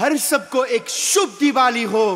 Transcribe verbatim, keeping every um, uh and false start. हर सबको एक शुभ दिवाली हो।